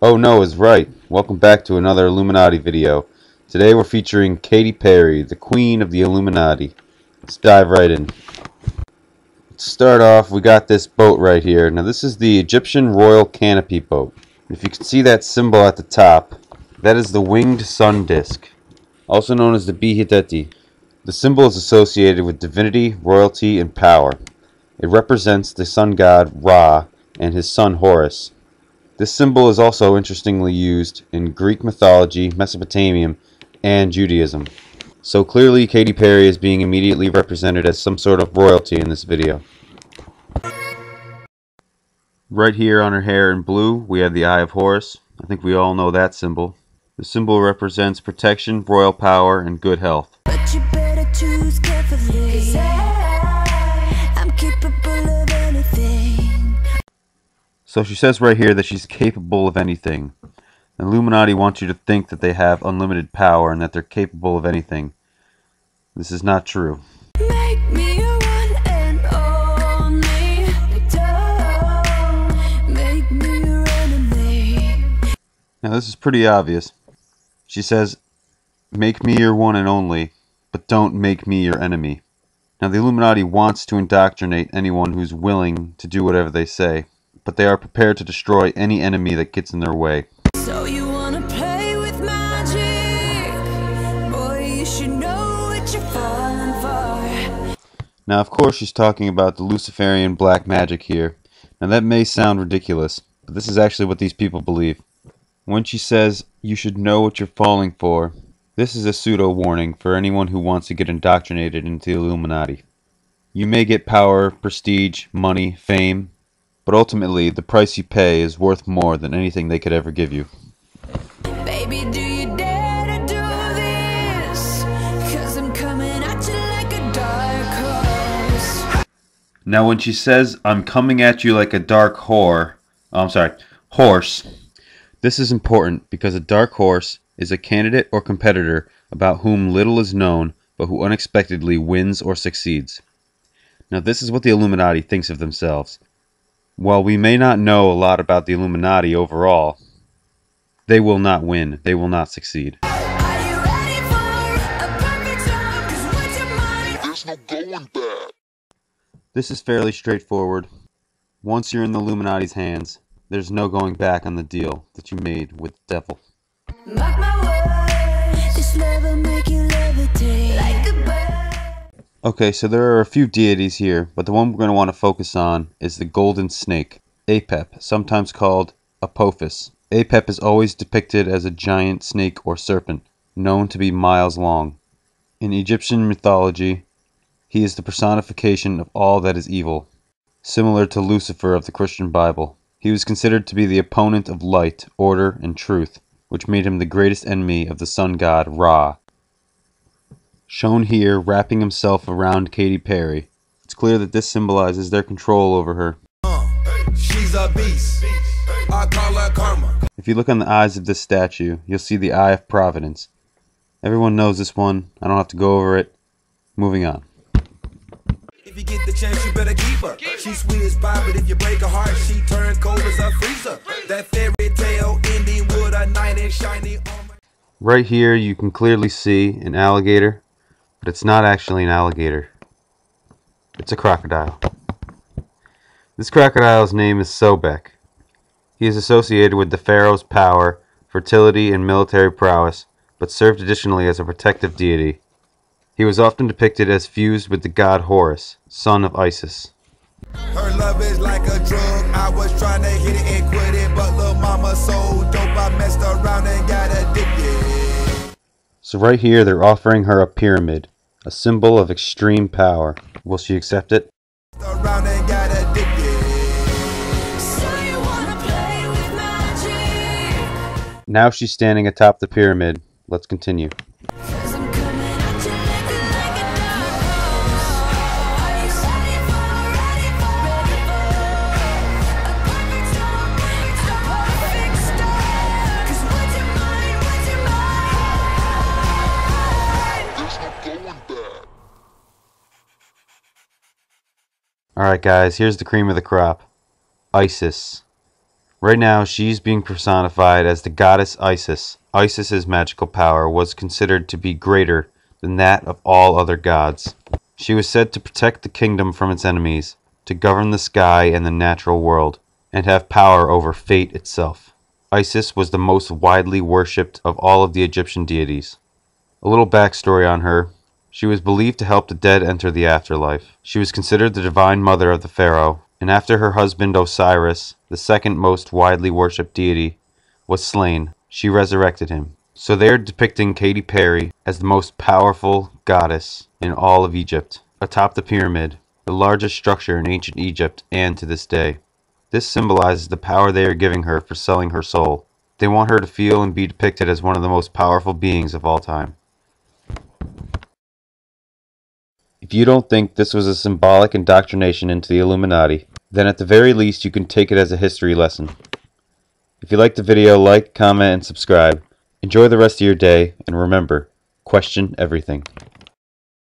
Oh no is right. Welcome back to another Illuminati video. Today we're featuring Katy Perry, the queen of the Illuminati. Let's dive right in. Let's start off, we got this boat right here. Now this is the Egyptian royal canopy boat. If you can see that symbol at the top, that is the winged sun disk, also known as the Behedeti. The symbol is associated with divinity, royalty, and power. It represents the sun god Ra and his son Horus. This symbol is also interestingly used in Greek mythology, Mesopotamia, and Judaism. So clearly Katy Perry is being immediately represented as some sort of royalty in this video. Right here on her hair in blue we have the Eye of Horus. I think we all know that symbol. The symbol represents protection, royal power, and good health. But you better choose carefully. I'm capable of anything. So she says right here that she's capable of anything. The Illuminati want you to think that they have unlimited power and that they're capable of anything. This is not true. Make me a one and only doll. Make me your enemy. Now this is pretty obvious. She says, make me your one and only, but don't make me your enemy. Now the Illuminati wants to indoctrinate anyone who's willing to do whatever they say, but they are prepared to destroy any enemy that gets in their way. So you wanna play with magic? Boy, you should know what you're falling for. Now of course she's talking about the Luciferian black magic here. Now that may sound ridiculous, but this is actually what these people believe. When she says, you should know what you're falling for, this is a pseudo-warning for anyone who wants to get indoctrinated into the Illuminati. You may get power, prestige, money, fame, but ultimately the price you pay is worth more than anything they could ever give you. Baby, do you dare to do this? 'Cause I'm coming at you like a dark horse. Now when she says, I'm coming at you like a dark horse, this is important because a dark horse is a candidate or competitor about whom little is known, but who unexpectedly wins or succeeds. Now this is what the Illuminati thinks of themselves. While we may not know a lot about the Illuminati overall, they will not win, they will not succeed. Are you ready for a perfect storm? 'Cause what's your mind? There's no going back. This is fairly straightforward. Once you're in the Illuminati's hands, there's no going back on the deal that you made with the devil. Mark my words, this love will make you levitate like a bird. Okay, so there are a few deities here, but the one we're going to want to focus on is the golden snake, Apep, sometimes called Apophis. Apep is always depicted as a giant snake or serpent, known to be miles long. In Egyptian mythology, he is the personification of all that is evil, similar to Lucifer of the Christian Bible. He was considered to be the opponent of light, order, and truth, which made him the greatest enemy of the sun god Ra. Shown here wrapping himself around Katy Perry, it's clear that this symbolizes their control over her. She's a beast. I call her karma. If you look on the eyes of this statue, you'll see the Eye of Providence. Everyone knows this one, I don't have to go over it. Moving on. If you get the chance, you better keep her. She's sweet as pie, but if you break her heart, she turns cold as a freezer. That fairy tale ending with a night and shiny. Right here you can clearly see an alligator, but it's not actually an alligator. It's a crocodile. This crocodile's name is Sobek. He is associated with the pharaoh's power, fertility, and military prowess, but served additionally as a protective deity. He was often depicted as fused with the god Horus, son of Isis. Her love is like a drug. I was trying to hit it and quit it, but little mama so dope I messed around and got addicted. So right here they're offering her a pyramid, a symbol of extreme power. Will she accept it? Around and got addicted. So you wanna play with magic. Now she's standing atop the pyramid. Let's continue. Alright guys, here's the cream of the crop. Isis. Right now, she's being personified as the goddess Isis. Isis's magical power was considered to be greater than that of all other gods. She was said to protect the kingdom from its enemies, to govern the sky and the natural world, and have power over fate itself. Isis was the most widely worshipped of all of the Egyptian deities. A little backstory on her. She was believed to help the dead enter the afterlife. She was considered the divine mother of the pharaoh, and after her husband Osiris, the second most widely worshipped deity, was slain, she resurrected him. So they are depicting Katy Perry as the most powerful goddess in all of Egypt, atop the pyramid, the largest structure in ancient Egypt and to this day. This symbolizes the power they are giving her for selling her soul. They want her to feel and be depicted as one of the most powerful beings of all time. If you don't think this was a symbolic indoctrination into the Illuminati, then at the very least you can take it as a history lesson. If you liked the video, like, comment, and subscribe. Enjoy the rest of your day, and remember, question everything.